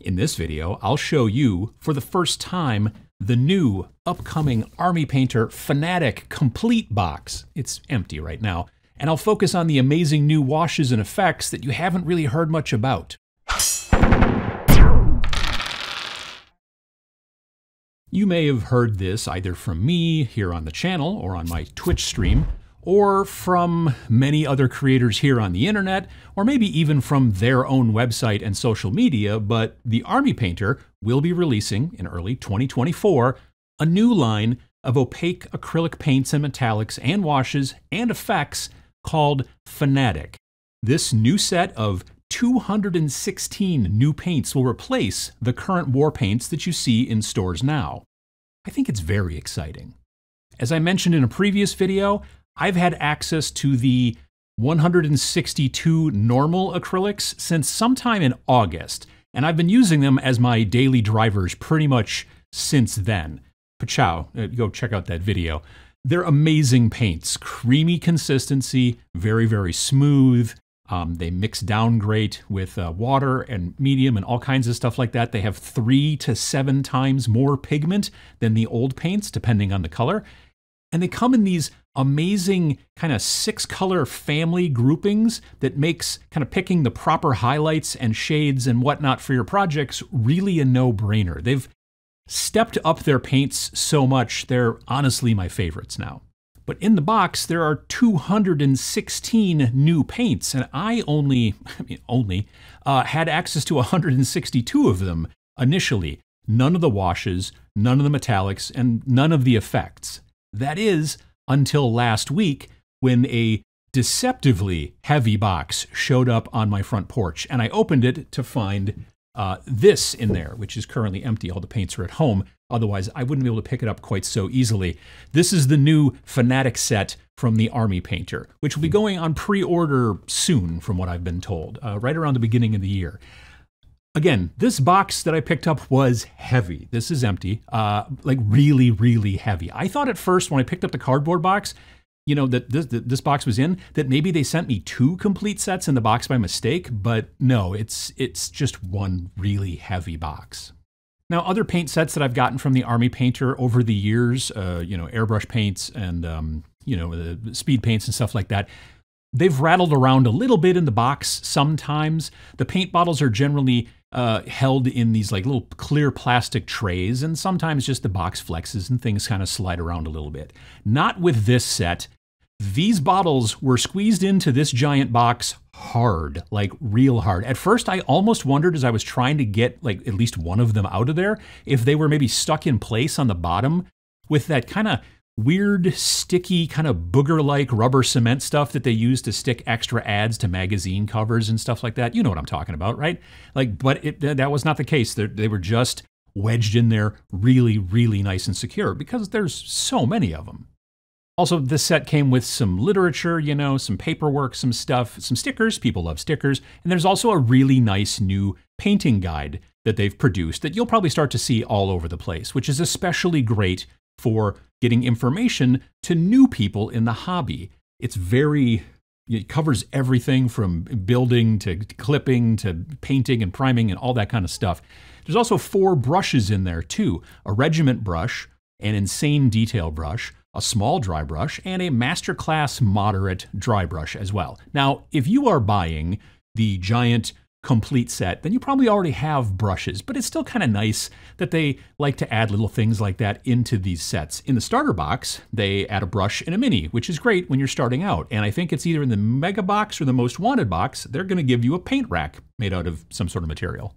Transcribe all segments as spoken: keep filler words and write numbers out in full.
In this video, I'll show you, for the first time, the new upcoming Army Painter Fanatic Complete box. It's empty right now, and I'll focus on the amazing new washes and effects that you haven't really heard much about. You may have heard this either from me here on the channel or on my Twitch stream, or from many other creators here on the internet, or maybe even from their own website and social media, but the Army Painter will be releasing, in early twenty twenty-four, a new line of opaque acrylic paints and metallics and washes and effects called Fanatic. This new set of two hundred sixteen new paints will replace the current war paints that you see in stores now. I think it's very exciting. As I mentioned in a previous video, I've had access to the one hundred sixty-two normal acrylics since sometime in August, and I've been using them as my daily drivers pretty much since then. Pachow, go check out that video. They're amazing paints, creamy consistency, very, very smooth. Um, they mix down great with uh, water and medium and all kinds of stuff like that. They have three to seven times more pigment than the old paints, depending on the color. And they come in these amazing kind of six color family groupings that makes kind of picking the proper highlights and shades and whatnot for your projects really a no-brainer. They've stepped up their paints so much, they're honestly my favorites now. But in the box, there are two hundred sixteen new paints, and I only, I mean only, uh, had access to one hundred sixty-two of them initially. None of the washes, none of the metallics, and none of the effects. That is, until last week, when a deceptively heavy box showed up on my front porch, and I opened it to find uh, this in there, which is currently empty. All the paints are at home. Otherwise, I wouldn't be able to pick it up quite so easily. This is the new Fanatic set from the Army Painter, which will be going on pre-order soon, from what I've been told, uh, right around the beginning of the year. Again, this box that I picked up was heavy. This is empty, uh, like really, really heavy. I thought at first when I picked up the cardboard box, you know, that this, that this box was in, that maybe they sent me two complete sets in the box by mistake, but no, it's, it's just one really heavy box. Now, other paint sets that I've gotten from the Army Painter over the years, uh, you know, airbrush paints and, um, you know, uh, speed paints and stuff like that, they've rattled around a little bit in the box sometimes. The paint bottles are generally uh, held in these like little clear plastic trays, and sometimes just the box flexes and things kind of slide around a little bit. Not with this set. These bottles were squeezed into this giant box hard, like real hard. At first, I almost wondered as I was trying to get like at least one of them out of there, if they were maybe stuck in place on the bottom with that kind of weird, sticky, kind of booger-like rubber cement stuff that they use to stick extra ads to magazine covers and stuff like that. You know what I'm talking about, right? Like, but it, that was not the case. They're, they were just wedged in there really, really nice and secure because there's so many of them. Also, this set came with some literature, you know, some paperwork, some stuff, some stickers. People love stickers. And there's also a really nice new painting guide that they've produced that you'll probably start to see all over the place, which is especially great for getting information to new people in the hobby. It's very, it covers everything from building to clipping to painting and priming and all that kind of stuff. There's also four brushes in there too, a regiment brush, an insane detail brush, a small dry brush, and a masterclass moderate dry brush as well. Now, if you are buying the giant complete set, then you probably already have brushes, but it's still kind of nice that they like to add little things like that into these sets. In the starter box, they add a brush and a mini, which is great when you're starting out. And I think it's either in the mega box or the most wanted box, they're going to give you a paint rack made out of some sort of material.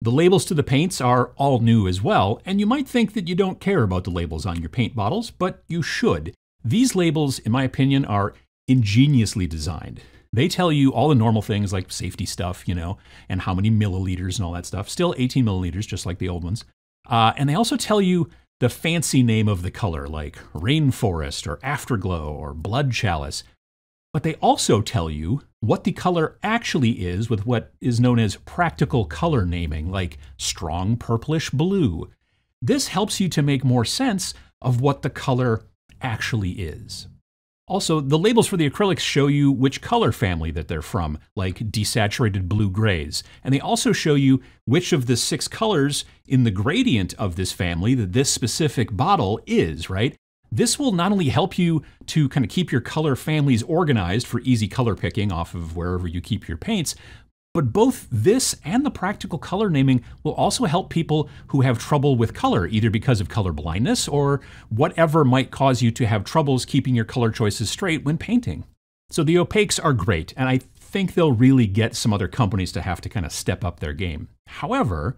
The labels to the paints are all new as well, and you might think that you don't care about the labels on your paint bottles, but you should. These labels, in my opinion, are ingeniously designed. They tell you all the normal things like safety stuff, you know, and how many milliliters and all that stuff. Still eighteen milliliters, just like the old ones. Uh, and they also tell you the fancy name of the color, like Rainforest or Afterglow or Blood Chalice. But they also tell you what the color actually is with what is known as practical color naming, like strong purplish blue. This helps you to make more sense of what the color actually is. Also, the labels for the acrylics show you which color family that they're from, like desaturated blue grays. And they also show you which of the six colors in the gradient of this family that this specific bottle is, right? This will not only help you to kind of keep your color families organized for easy color picking off of wherever you keep your paints, but both this and the practical color naming will also help people who have trouble with color, either because of color blindness or whatever might cause you to have troubles keeping your color choices straight when painting. So the opaques are great, and I think they'll really get some other companies to have to kind of step up their game. However,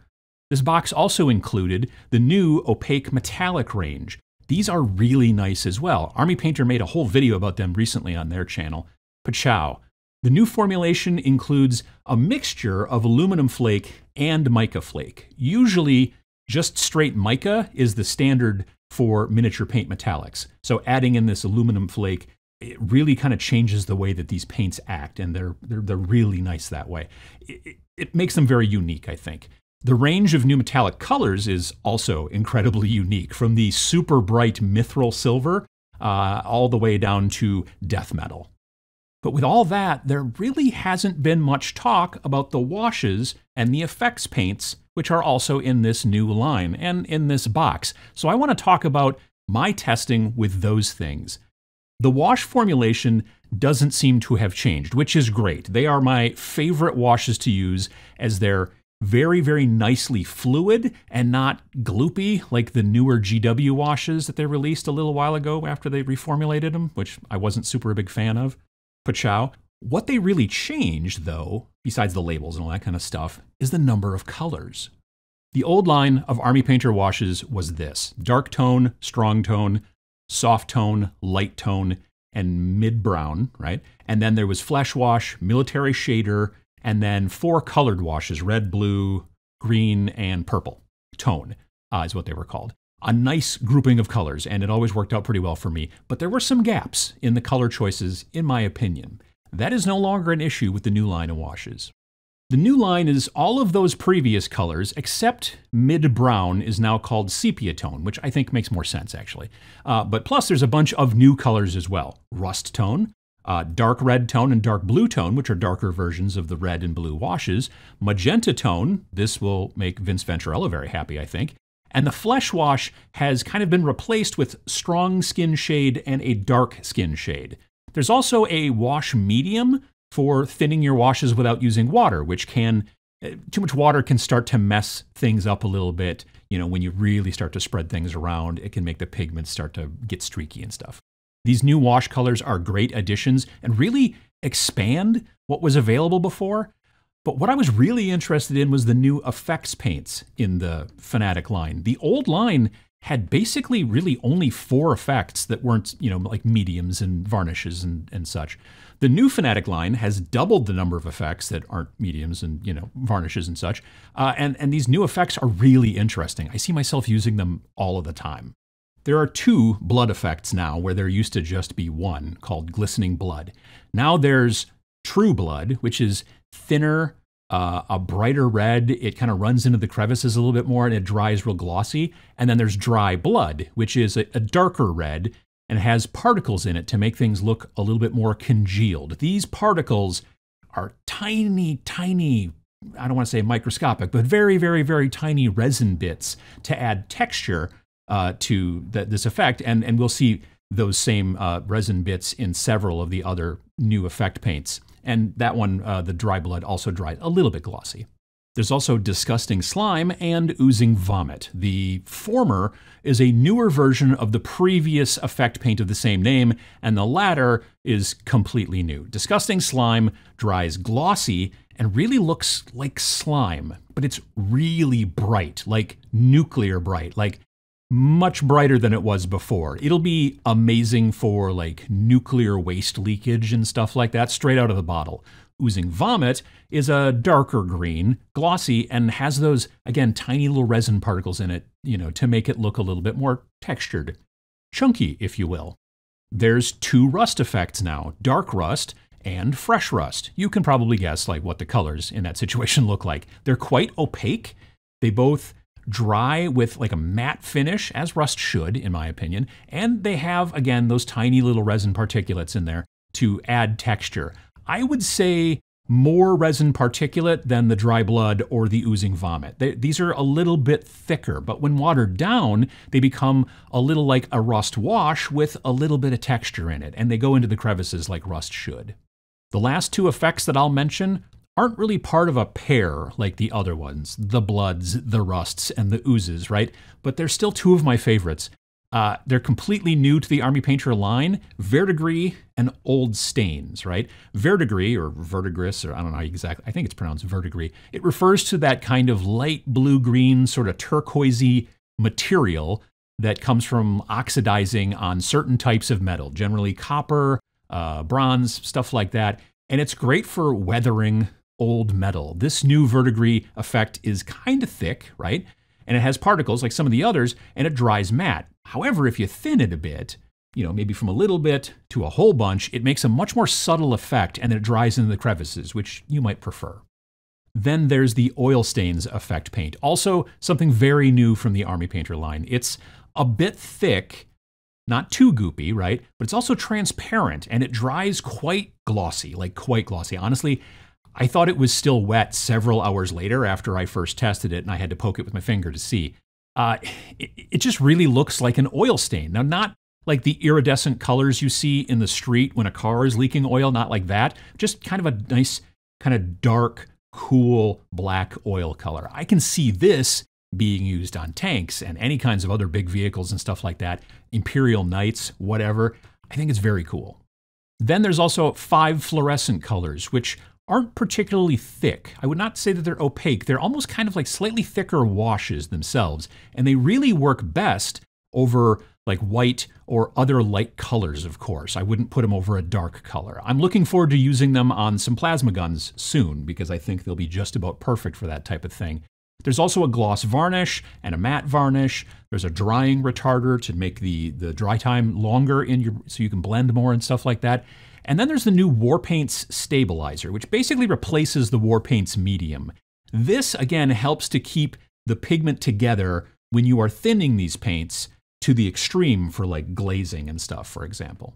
this box also included the new opaque metallic range. These are really nice as well. Army Painter made a whole video about them recently on their channel, Pachow. The new formulation includes a mixture of aluminum flake and mica flake. Usually, just straight mica is the standard for miniature paint metallics. So adding in this aluminum flake, it really kind of changes the way that these paints act, and they're, they're, they're really nice that way. It, it, it makes them very unique, I think. The range of new metallic colors is also incredibly unique, from the super bright mithril silver uh, all the way down to death metal. But with all that, there really hasn't been much talk about the washes and the effects paints, which are also in this new line and in this box. So I want to talk about my testing with those things. The wash formulation doesn't seem to have changed, which is great. They are my favorite washes to use, as they're very, very nicely fluid and not gloopy like the newer G W washes that they released a little while ago after they reformulated them, which I wasn't super a big fan of. Pachow. What they really changed, though, besides the labels and all that kind of stuff, is the number of colors. The old line of Army Painter washes was this: dark tone, strong tone, soft tone, light tone, and mid-brown, right? And then there was flesh wash, military shader, and then four colored washes, red, blue, green, and purple. Tone uh, is what they were called. A nice grouping of colors, and it always worked out pretty well for me, but there were some gaps in the color choices, in my opinion. That is no longer an issue with the new line of washes. The new line is all of those previous colors, except mid-brown is now called sepia tone, which I think makes more sense, actually. Uh, but plus, there's a bunch of new colors as well. Rust tone, uh, dark red tone, and dark blue tone, which are darker versions of the red and blue washes. Magenta tone, this will make Vince Venturella very happy, I think. And the flesh wash has kind of been replaced with strong skin shade and a dark skin shade. There's also a wash medium for thinning your washes without using water, which can, too much water can start to mess things up a little bit. You know, when you really start to spread things around, it can make the pigments start to get streaky and stuff. These new wash colors are great additions and really expand what was available before. But what I was really interested in was the new effects paints in the Fanatic line. The old line had basically really only four effects that weren't, you know, like mediums and varnishes and, and such. The new Fanatic line has doubled the number of effects that aren't mediums and, you know, varnishes and such. Uh, and, and these new effects are really interesting. I see myself using them all of the time. There are two blood effects now where there used to just be one, called Glistening Blood. Now there's True Blood, which is thinner, uh, a brighter red. It kind of runs into the crevices a little bit more and it dries real glossy. And then there's Dry Blood, which is a, a darker red and has particles in it to make things look a little bit more congealed. These particles are tiny, tiny, I don't want to say microscopic, but very, very, very tiny resin bits to add texture uh, to th this effect. And, and we'll see those same uh, resin bits in several of the other new effect paints. And that one, uh, the Dry Blood, also dries a little bit glossy. There's also Disgusting Slime and Oozing Vomit. The former is a newer version of the previous effect paint of the same name, and the latter is completely new. Disgusting Slime dries glossy and really looks like slime, but it's really bright, like nuclear bright, like much brighter than it was before. It'll be amazing for like nuclear waste leakage and stuff like that, straight out of the bottle. Oozing Vomit is a darker green, glossy, and has those, again, tiny little resin particles in it, you know, to make it look a little bit more textured, chunky, if you will. There's two rust effects now, Dark Rust and Fresh Rust. You can probably guess like what the colors in that situation look like. They're quite opaque. They both dry with like a matte finish, as rust should, in my opinion. And they have, again, those tiny little resin particulates in there to add texture. I would say more resin particulate than the dry blood or the oozing vomit. They, these are a little bit thicker, but when watered down, they become a little like a rust wash with a little bit of texture in it, and they go into the crevices like rust should. The last two effects that I'll mention aren't really part of a pair like the other ones, the bloods, the rusts, and the oozes, right? But they're still two of my favorites. Uh, they're completely new to the Army Painter line, Verdigris and Old Stains, right? Verdigris, or Verdigris, or I don't know exactly, I think it's pronounced Verdigris. It refers to that kind of light blue-green, sort of turquoisey material that comes from oxidizing on certain types of metal, generally copper, uh, bronze, stuff like that. And it's great for weathering old metal. This new Verdigris effect is kind of thick, right? And it has particles like some of the others, and it dries matte. However, if you thin it a bit, you know, maybe from a little bit to a whole bunch, it makes a much more subtle effect, and then it dries into the crevices, which you might prefer. Then there's the Oil Stains effect paint, also something very new from the Army Painter line. It's a bit thick, not too goopy, right? But it's also transparent, and it dries quite glossy, like quite glossy. Honestly, I thought it was still wet several hours later after I first tested it, and I had to poke it with my finger to see. Uh, it, it just really looks like an oil stain. Now, not like the iridescent colors you see in the street when a car is leaking oil, not like that. Just kind of a nice, kind of dark, cool black oil color. I can see this being used on tanks and any kinds of other big vehicles and stuff like that. Imperial Knights, whatever. I think it's very cool. Then there's also five fluorescent colors, which aren't particularly thick. I would not say that they're opaque. They're almost kind of like slightly thicker washes themselves, and they really work best over like white or other light colors, of course. I wouldn't put them over a dark color. I'm looking forward to using them on some plasma guns soon because I think they'll be just about perfect for that type of thing. There's also a gloss varnish and a matte varnish. There's a drying retarder to make the, the dry time longer in your, so you can blend more and stuff like that. And then there's the new War Paints Stabilizer, which basically replaces the War Paints medium. This, again, helps to keep the pigment together when you are thinning these paints to the extreme for like glazing and stuff, for example.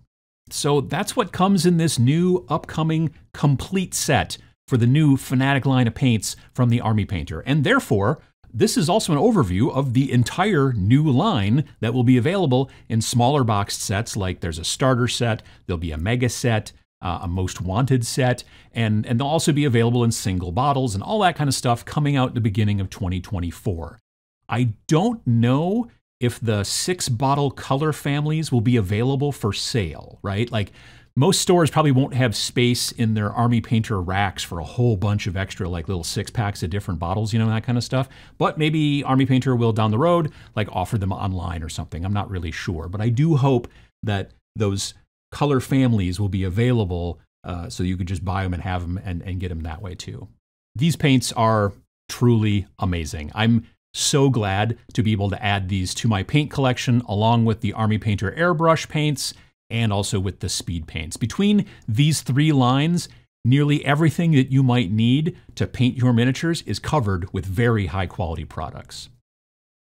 So that's what comes in this new upcoming complete set for the new Fanatic line of paints from the Army Painter. And therefore, this is also an overview of the entire new line that will be available in smaller boxed sets, like there's a starter set, there'll be a mega set, uh, a most wanted set, and, and they'll also be available in single bottles and all that kind of stuff coming out the beginning of twenty twenty-four. I don't know if the six bottle color families will be available for sale, right? Like most stores probably won't have space in their Army Painter racks for a whole bunch of extra, like little six packs of different bottles, you know, that kind of stuff. But maybe Army Painter will down the road, like offer them online or something. I'm not really sure, but I do hope that those color families will be available uh, so you could just buy them and have them and, and get them that way too. These paints are truly amazing. I'm so glad to be able to add these to my paint collection along with the Army Painter airbrush paints and also with the speed paints. Between these three lines, nearly everything that you might need to paint your miniatures is covered with very high quality products.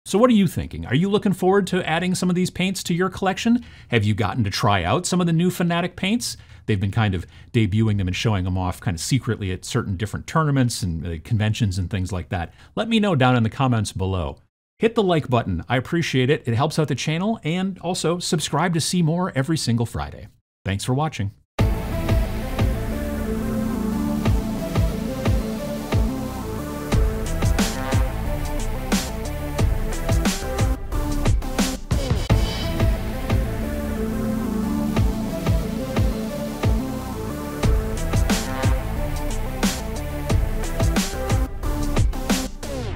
So what are you thinking? Are you looking forward to adding some of these paints to your collection? Have you gotten to try out some of the new Fanatic paints? They've been kind of debuting them and showing them off kind of secretly at certain different tournaments and conventions and things like that. Let me know down in the comments below. Hit the like button. I appreciate it. It helps out the channel, and also subscribe to see more every single Friday. Thanks for watching.